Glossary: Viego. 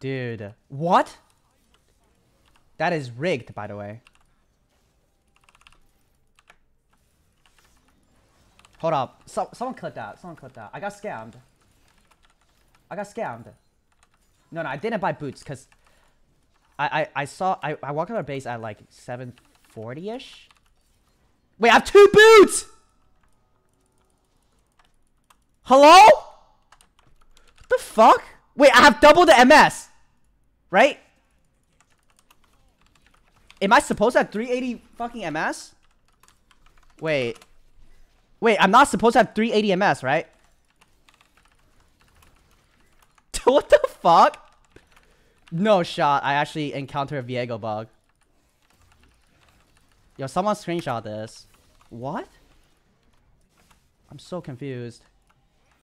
Dude. What? That is rigged, by the way. Hold up. Someone clip that. Someone clip that. I got scammed. No, I didn't buy boots because I walked out of base at like 740-ish. Wait, I have 2 boots! Hello? What the fuck? Wait, I have double the MS. Right? Am I supposed to have 380 fucking MS? Wait. Wait, I'm not supposed to have 380 MS, right? What the fuck? No shot. I actually encountered a Viego bug. Yo, someone screenshot this. What? I'm so confused.